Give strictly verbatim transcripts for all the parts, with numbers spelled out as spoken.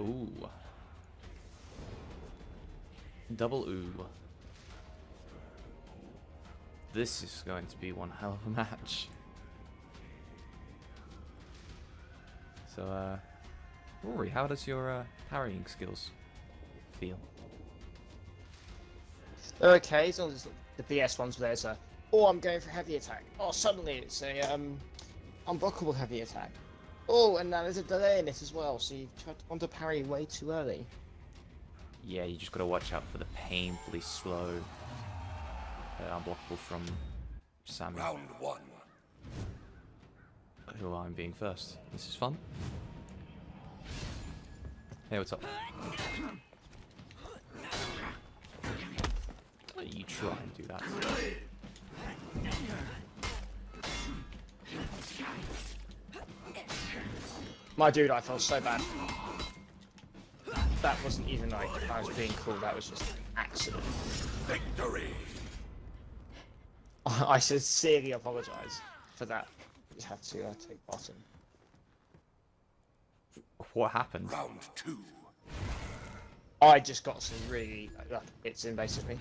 Ooh. Double ooh. This is going to be one hell of a match. So, uh, Rory, how does your uh, parrying skills feel? They're okay, as long as the B S ones were there, so, oh, I'm going for heavy attack. Oh, suddenly it's a um, unblockable heavy attack. Oh, and now there's a delay in it as well, so you tried to want to parry way too early. Yeah, you just got to watch out for the painfully slow uh, unblockable from Sammy. Round one. Who I'm being first. This is fun. Hey, what's up? You try and do that. My dude, I felt so bad. That wasn't even like I was being cool, that was just an accident. Victory! I sincerely apologize for that. You have to uh, take bottom. What happened? Round two. I just got some really. Uh, it's invasive me.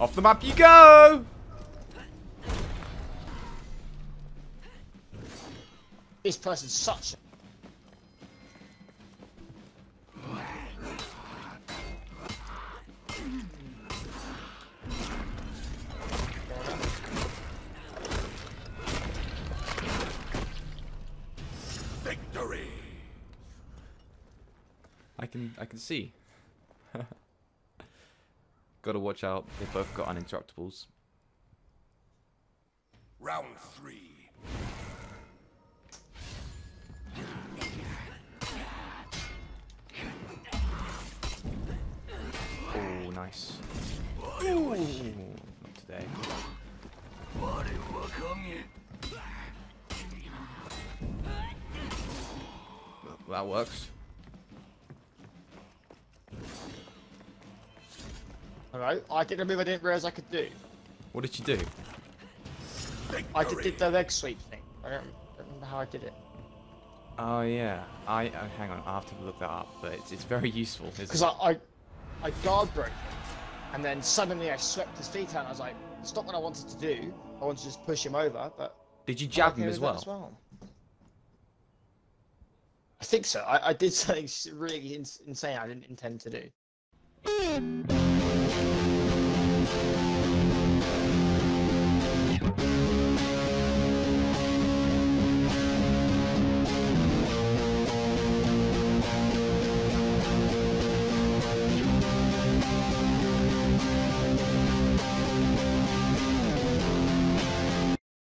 Off the map you go! This person's such a. Victory! I can I can see. Gotta watch out, they both got uninterruptibles. Round three. Oh, nice. Ooh, not today. That works. Alright, I did a move I didn't realise I could do. What did you do? Victory. I did, did the leg sweep thing. I don't remember how I did it. Oh yeah. I oh, hang on, I have to look that up, but it's, it's very useful. Because I, I I guard broke him, and then suddenly I swept his feet out and I was like, it's not what I wanted to do. I wanted to just push him over, but did you jab him as well? as well? I think so. I, I did something really ins insane I didn't intend to do.